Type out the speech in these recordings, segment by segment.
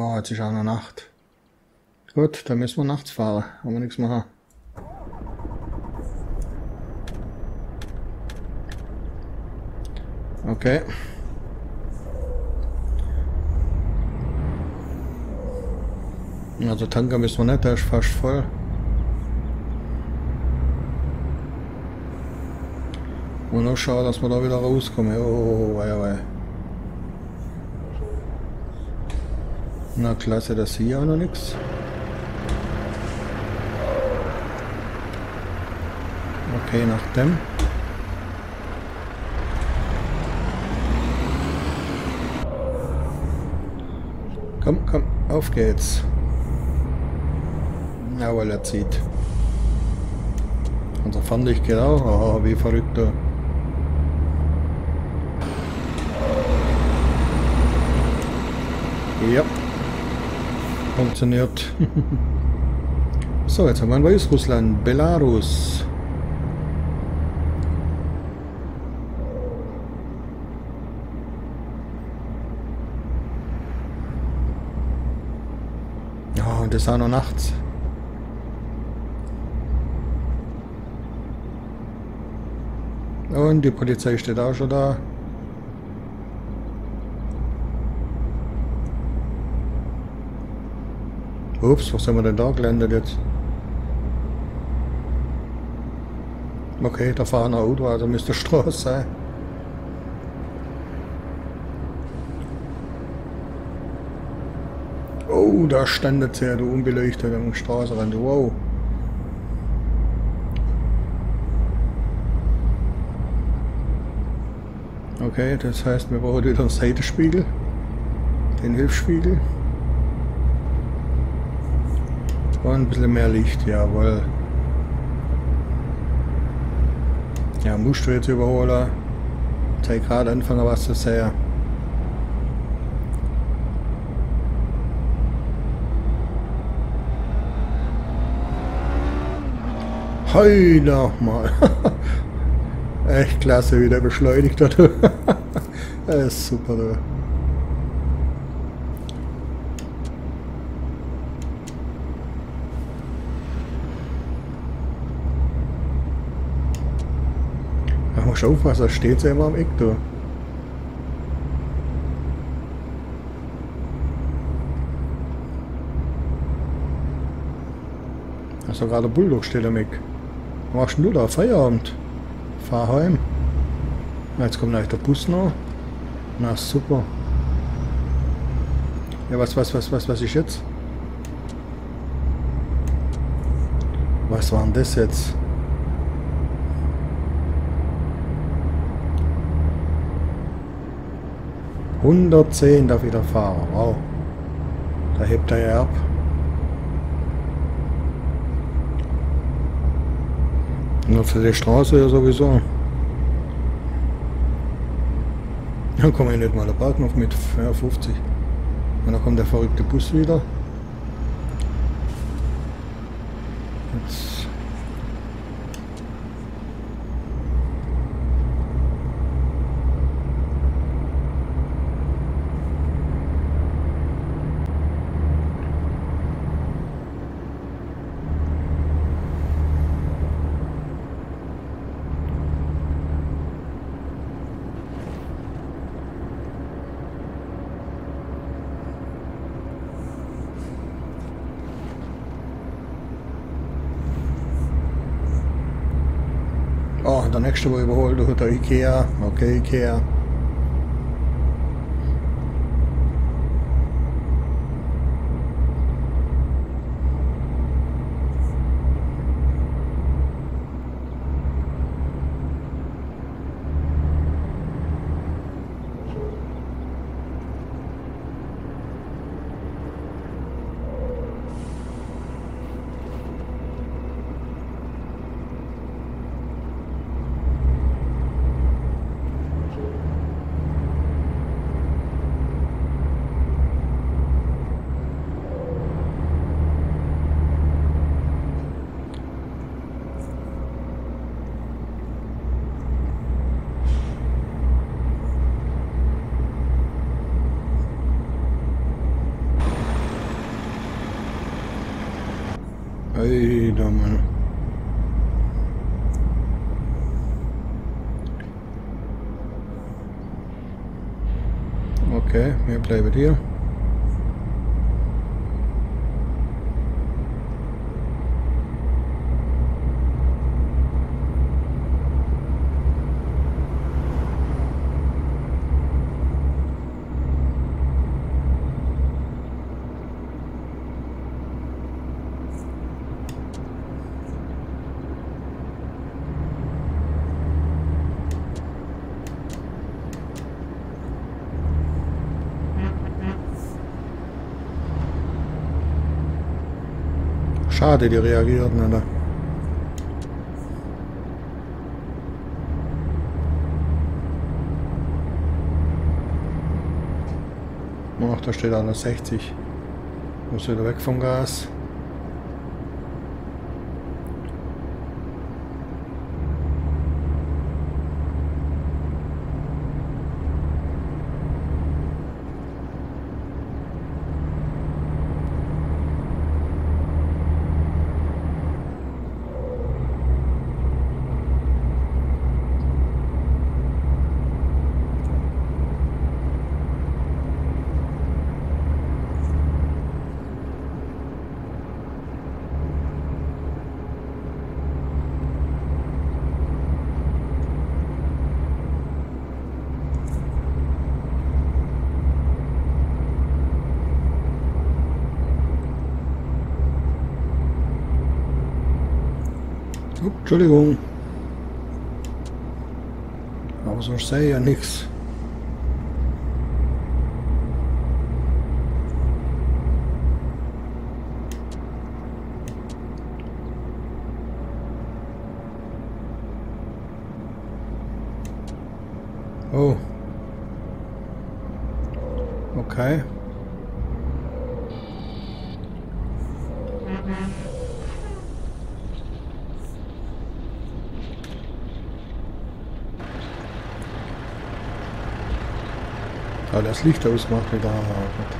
Wow, jetzt ist auch noch Nacht. Gut, dann müssen wir nachts fahren. Haben wir nichts machen. Okay. Also tanken müssen wir nicht, der ist fast voll. Und noch schauen, dass wir da wieder rauskommen. Oh, wei, wei. Na klasse, das hier auch noch nichts. Okay, nach dem. Komm, komm, auf geht's. Na, weil er zieht. Unser Fernlicht geht auch. Oh, wie verrückt da. Ja. Funktioniert. So, jetzt haben wir in Weißrussland, Belarus. Oh, und das ist auch noch nachts. Und die Polizei steht auch schon da. Ups, was haben wir denn da gelandet jetzt? Okay, da fahren ein Auto, also müsste Straße sein. Oh, da stand jetzt her, du unbeleuchtet am Straßenrand, wow. Okay, das heißt, wir brauchen wieder einen Seitenspiegel, den Hilfsspiegel. Und ein bisschen mehr Licht, jawohl. Ja, musst du jetzt überholen. Jetzt habe ich gerade angefangen, was zu sehen. Hoi, nochmal. Echt klasse, wie der beschleunigt hat. Das ist super, du. Ach, mal schau, was da steht, immer am Eck, du. Da ist doch gerade ein Bulldog steht am Eck. Was machst du da? Feierabend. Fahr heim. Jetzt kommt gleich der Bus noch. Na super. Ja, was ist jetzt? Was war denn das jetzt? »110 darf wieder fahren«, wow. Da hebt er ja ab. Nur für die Straße ja sowieso. Dann kommen wir nicht mal der Park noch mit 50. Und dann kommt der verrückte Bus wieder. Jetzt. Oh, der nächste, wo überholt, der IKEA. Okay, IKEA. Ey, da mal. Okay, wir bleiben hier. Schade, die reagiert nicht. Ach, da steht einer 60. Muss wieder weg vom Gas. Entschuldigung, aber sonst sei ja nichts. Oh, okay. Weil das Licht ausmacht, wieder arbeitet.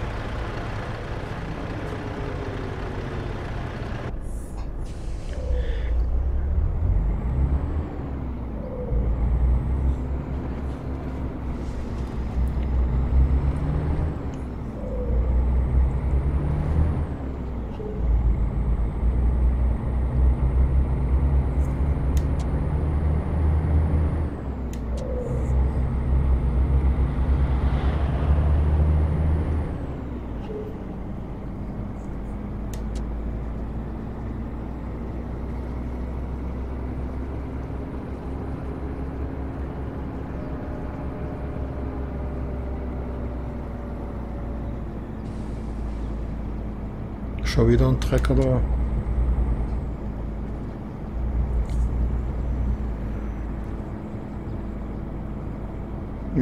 Schon wieder ein Trecker da.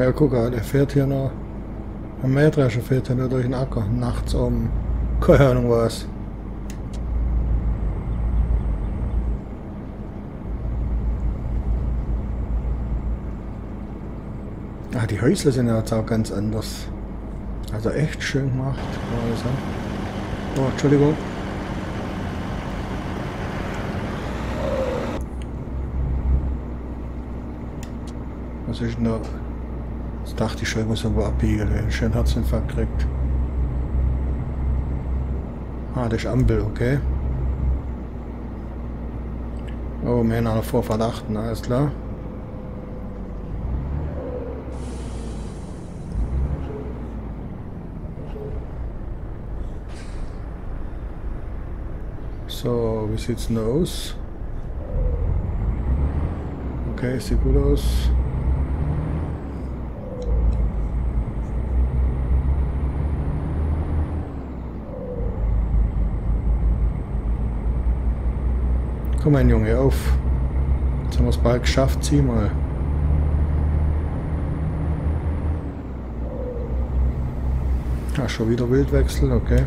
Ja, guck mal, der fährt hier noch. Ein Mähdrescher fährt hier noch durch den Acker. Nachts um. Keine Ahnung was. Ach, die Häusle sind ja jetzt auch ganz anders. Also echt schön gemacht. Also. Oh, Entschuldigung. Was ist denn da? Das dachte ich schon, ich muss irgendwo abbiegen. Schön Herzinfarkt gekriegt. Ah, das ist Ampel, okay. Oh, wir haben auch noch Vorfahrt achten, alles klar. So, wie sieht's denn aus? Okay, sieht gut aus. Komm mein Junge, auf. Jetzt haben wir es bald geschafft, zieh mal. Ah, schon wieder Wildwechsel, okay.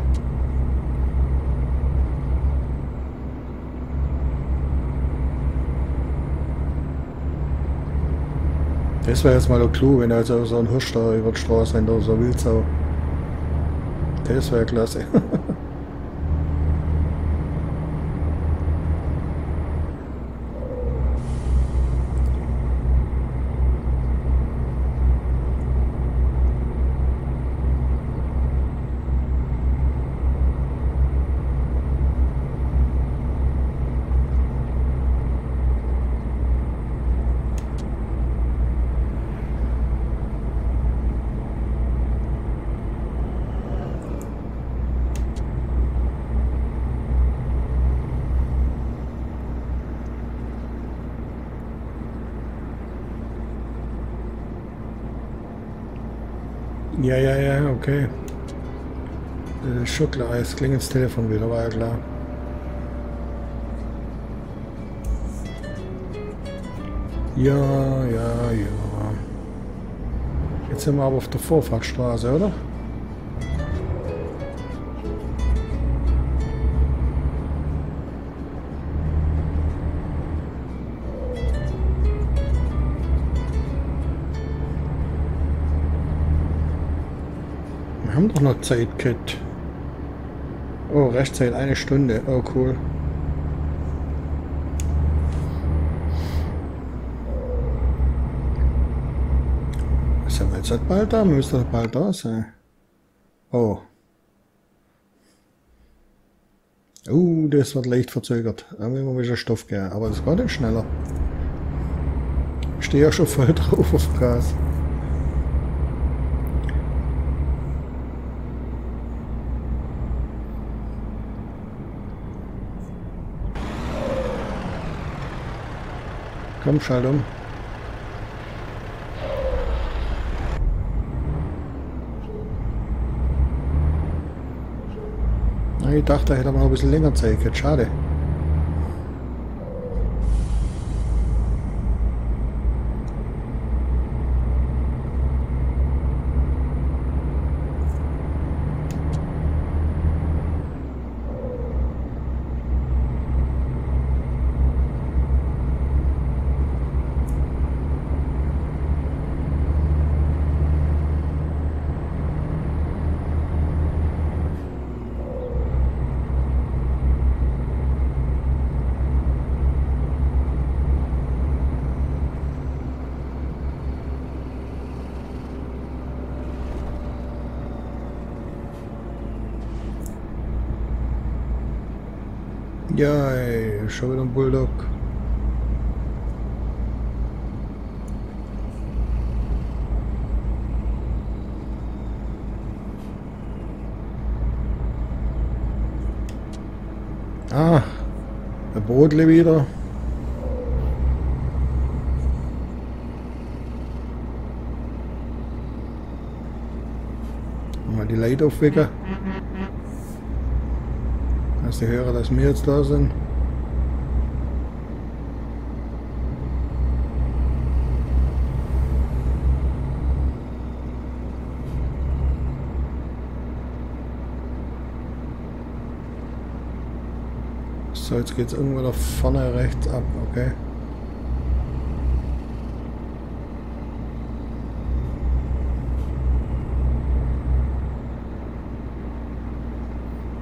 Das wäre jetzt mal der Clou, wenn er jetzt so ein Hirsch da über die Straße rennt oder so eine Wildsau. Das wäre klasse. Ja, okay. Schokoladeis, klingt ins Telefon wieder, war ja klar. Ja. Jetzt sind wir aber auf der Vorfahrtsstraße, oder? Wir haben doch noch Zeit, Kit. Oh, Restzeit, 1 Stunde. Oh, cool. Sind wir jetzt bald da? Müsste doch bald da sein. Oh. Das wird leicht verzögert. Da haben wir immer wieder Stoff gehen. Aber das war dann schneller. Ich stehe ja schon voll drauf auf Gas. Komm, Schaltung. Ich dachte, da hätte man noch ein bisschen länger Zeit gehabt. Schade. Ja, ey, schon wieder ein Bulldog. Ah, der Brodle wieder. Mal die Leute aufwecken. Die Hörer, dass wir jetzt da sind. So, jetzt geht es irgendwo da vorne rechts ab, okay.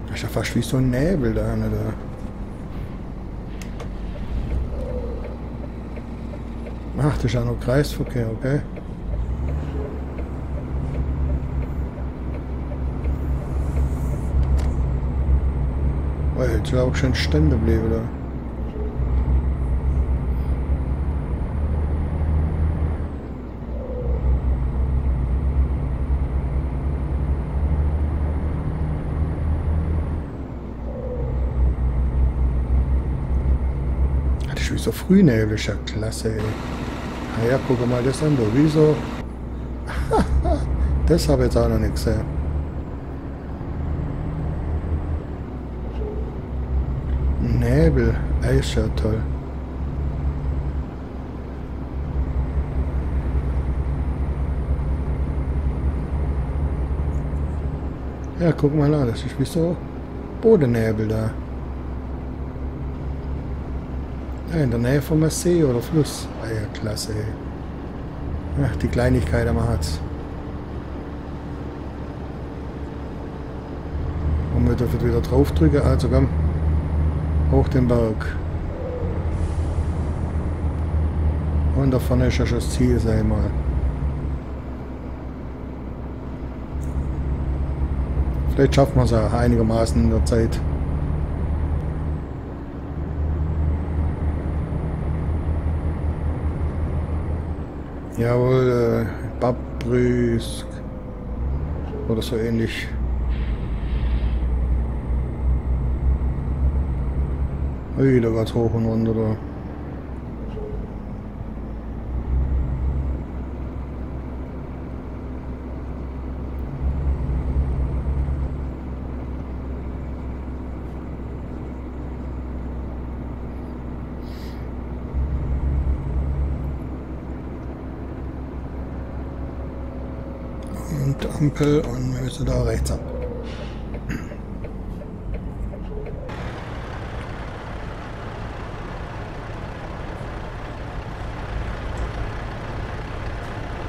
Das ist ja fast wie so ein Nebel da, ne, da. Ach, das ist ja noch Kreisverkehr, okay. Oh, jetzt ist auch schon Stände geblieben da. So Frühnebel ist ja klasse, ey. Na ja, guck mal das an, da wieso? Das habe ich jetzt auch noch nicht gesehen. Nebel, ist ja toll. Ja, guck mal an, das ist wie so Bodennebel da. Ja, in der Nähe von einem See oder Fluss. Ah ja, klasse, ey. Ach, die Kleinigkeit am Harz. Und wir dürfen wieder drauf drücken, also komm. Hoch den Berg. Und da vorne ist ja schon das Ziel, sag ich mal. Vielleicht schaffen wir es ja einigermaßen in der Zeit. Jawohl, Babrüsk oder so ähnlich. Ui, da geht's hoch und runter da. und Ampel und wir müssen da rechts ab.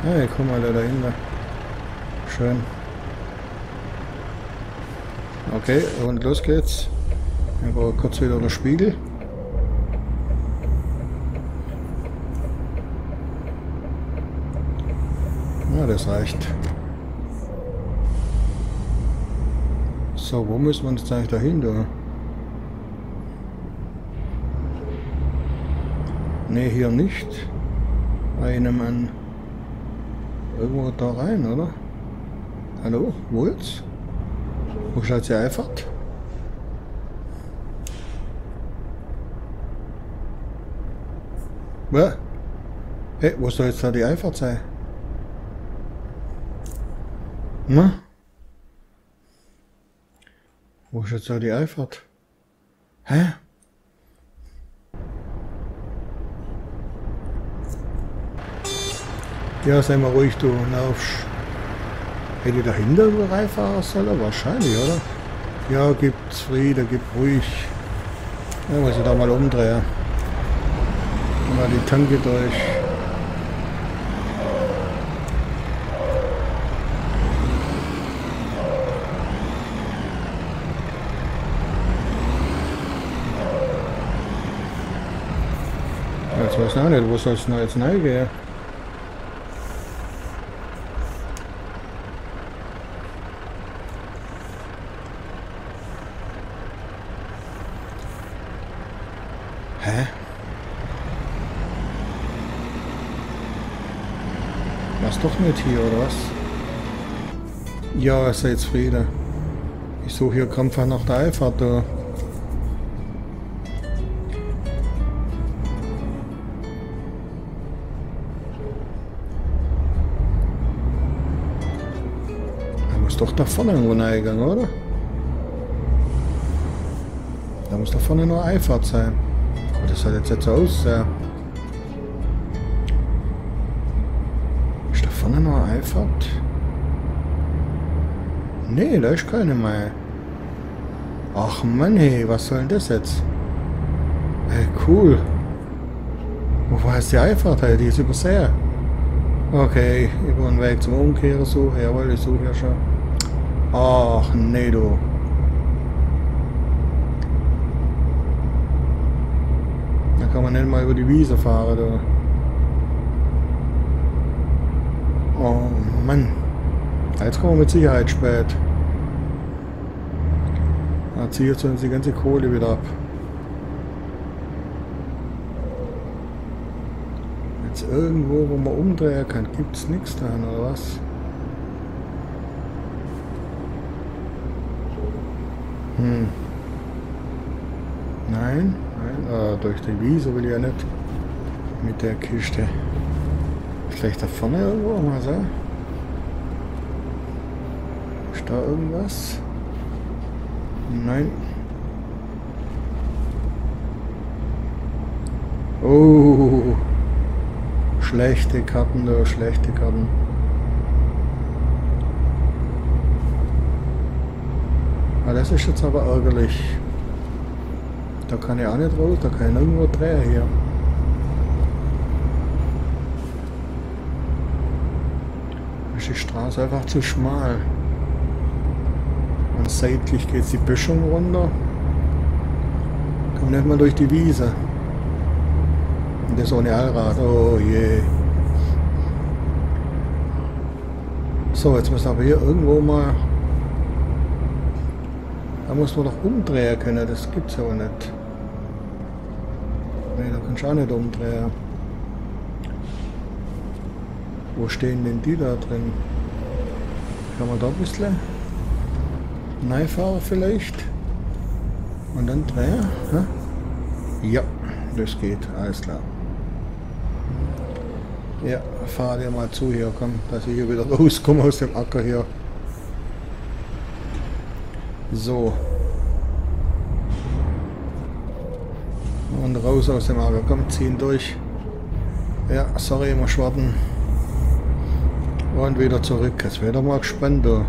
Hey, guck mal, der dahinter. Schön. Okay, und los geht's. Wir brauchen kurz wieder den Spiegel. Ja, das reicht. So, wo müssen wir uns eigentlich dahinter? Ne, hier nicht. Einem an. Irgendwo da rein, oder? Hallo? Wo jetzt? Wo ist jetzt die Einfahrt? Was? Hey, wo soll jetzt da die Einfahrt sein? Na? Wo ist jetzt da die Einfahrt? Hä? Ja, sei mal ruhig, du laufst. Hätte ich dahinter eine Reifahrer sollen? Wahrscheinlich, oder? Ja, gibt's Friede, gib ruhig. Ja, muss ich da mal umdrehen. Mal die Tanke durch. Jetzt weiß ich auch nicht, wo soll es denn jetzt rein gehen? Doch nicht hier, oder was? Ja, sei jetzt Friede. Ich suche hier krampfhaft nach der Einfahrt, da. Da muss doch da vorne irgendwo reingegangen, oder? Da muss da vorne nur Einfahrt sein. Aber das hat jetzt so aussehen. Noch Einfahrt? Nee, da ist keine mehr. Ach Mann, hey, was soll denn das jetzt? Hey, cool. Wo war jetzt die Einfahrt? Hey, die ist übersehen. Okay, über den Weg zum Umkehren suche. Jawohl, ich suche ja schon. Ach nee, du. Da kann man nicht mal über die Wiese fahren, du. Oh Mann, jetzt kommen wir mit Sicherheit spät. Da zieht uns die ganze Kohle wieder ab. Jetzt irgendwo, wo man umdrehen kann, gibt es nichts da, oder was? Hm. Nein, nein, durch die Wiese will ich ja nicht mit der Kiste. Vielleicht da vorne irgendwo mal so. Ist da irgendwas? Nein. Oh. Schlechte Karten, da, schlechte Karten. Ah, das ist jetzt aber ärgerlich. Da kann ich auch nicht raus, da kann ich irgendwo drehen hier. Die Straße einfach zu schmal. Und seitlich geht die Böschung runter. Kommt nicht mal durch die Wiese. Und das ohne Allrad. Oh je. So, jetzt müssen wir aber hier irgendwo mal. Da muss man doch umdrehen können. Das gibt's ja auch nicht. Nee, da kannst du auch nicht umdrehen. Wo stehen denn die da drin? Kann man da ein bisschen reinfahren vielleicht? Und dann drehen? Hä? Ja, das geht, alles klar. Ja, fahr dir mal zu hier, komm, dass ich hier wieder rauskomme aus dem Acker hier. So. Und raus aus dem Acker, komm, ziehen durch. Ja, sorry, immer schwarten. Und wieder zurück. Jetzt wird er mal gespannt da.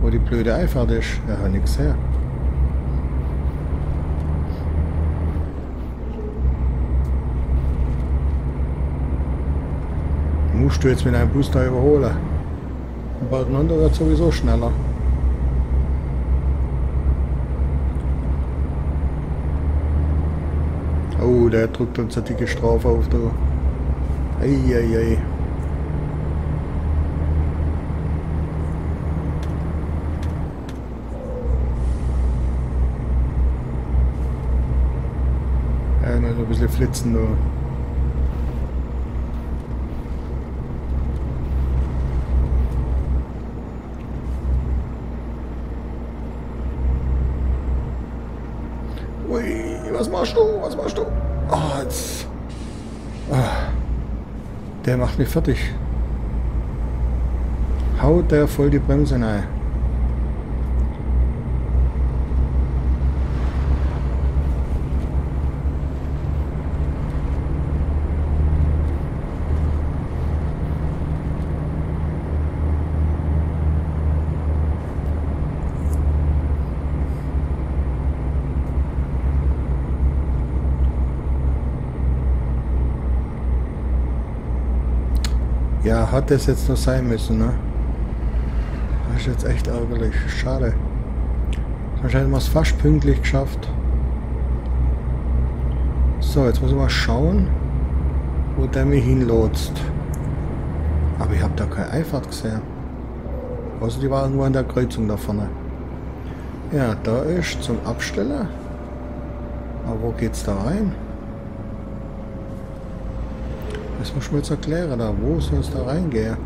Wo die blöde Ei fertig ist. Ja, hat nichts her. Musst du jetzt mit einem Bus da überholen. Und bald ein anderer wird sowieso schneller. Oh, der drückt uns eine dicke Strafe auf da. Eieiei. Ja, noch ein bisschen flitzen da. Was machst du? Was machst du? Oh, jetzt. Ah, der macht mich fertig. Haut der voll die Bremse rein. Ja, hat das jetzt noch sein müssen, ne? Das ist jetzt echt ärgerlich. Schade. Sonst hätten wir es fast pünktlich geschafft. So, jetzt muss ich mal schauen, wo der mich hinlotst. Aber ich habe da keine Einfahrt gesehen. Außer die waren nur an der Kreuzung da vorne. Ja, da ist zum Abstellen. Aber wo geht's da rein? Das muss ich mir jetzt erklären, da wo soll es da reingehen?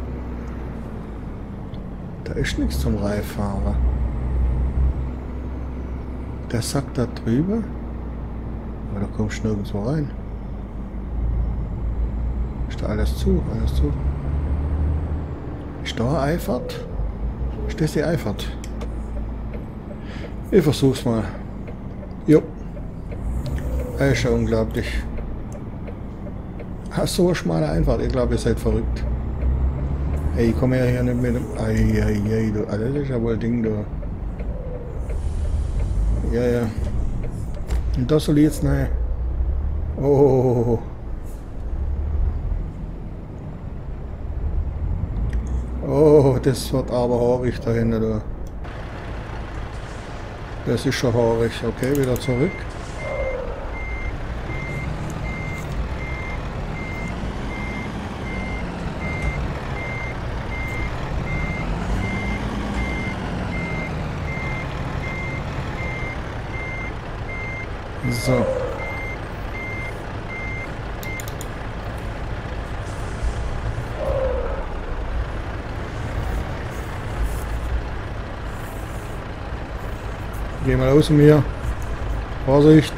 Da ist nichts zum Reinfahren. Der Sack da drüber, aber da kommst du nirgendwo rein. Ist da alles zu, alles zu. Ist da eine Einfahrt? Ist das die Einfahrt? Ich versuch's mal. Jo. Das ist ja unglaublich. Ach, so eine schmale Einfahrt, ich glaube, ihr seid verrückt. Ey, ich komme ja hier nicht mit dem. Eieiei, du, das ist ja wohl ein Ding da. Ja, ja. Und das soll ich jetzt rein. Oh. Oh, das wird aber haarig da hinten, du. Das ist schon haarig. Okay, wieder zurück. So. Geh mal aus mir. Vorsicht.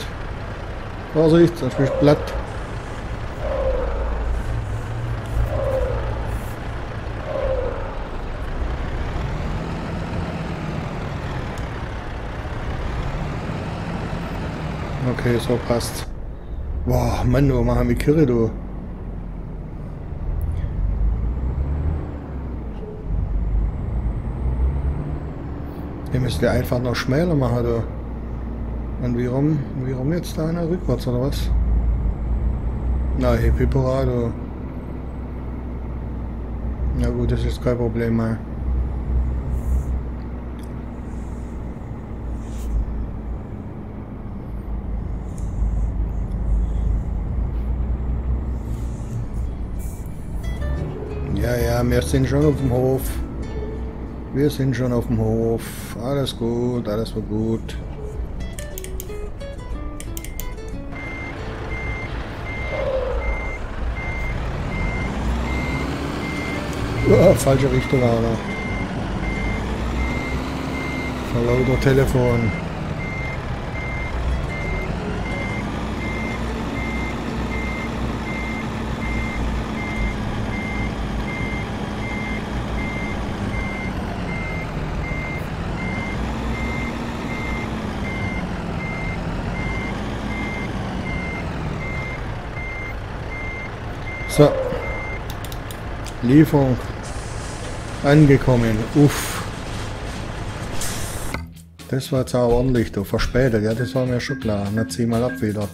Vorsicht, sonst bist du platt. Okay, so passt. Boah, Mann, du machst mich kirre, du. Ihr müsst ja einfach noch schmäler machen, du. Und wie rum jetzt da einer rückwärts, oder was? Na, Hippipora, du. Na gut, das ist kein Problem mehr. Ja, wir sind schon auf dem Hof. Wir sind schon auf dem Hof. Alles gut, alles war gut. Oh, falsche Richtung, Alter. Verlauter Telefon. So, Lieferung. Angekommen. Uff. Das war jetzt auch ordentlich, du. Verspätet. Ja, das war mir schon klar. Na, zieh mal ab wieder.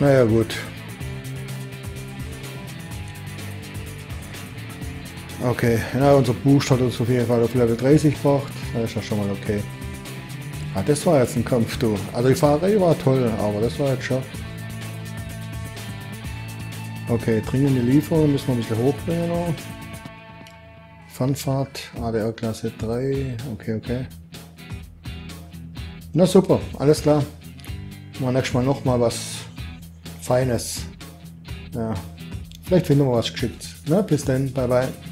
Naja, gut. Okay. Na, unser Boost hat uns auf jeden Fall auf Level 30 gebracht. Das ist ja schon mal okay. Ah, das war jetzt ein Kampf, du. Also die Fahrerei war toll, aber das war jetzt schon... Okay, dringende Lieferung müssen wir ein bisschen hochbringen noch. Fanfahrt, ADR Klasse 3, okay, okay. Na super, alles klar. Mal nächstes Mal nochmal was Feines. Ja, vielleicht finden wir was Geschicktes. Na, bis dann, bye bye.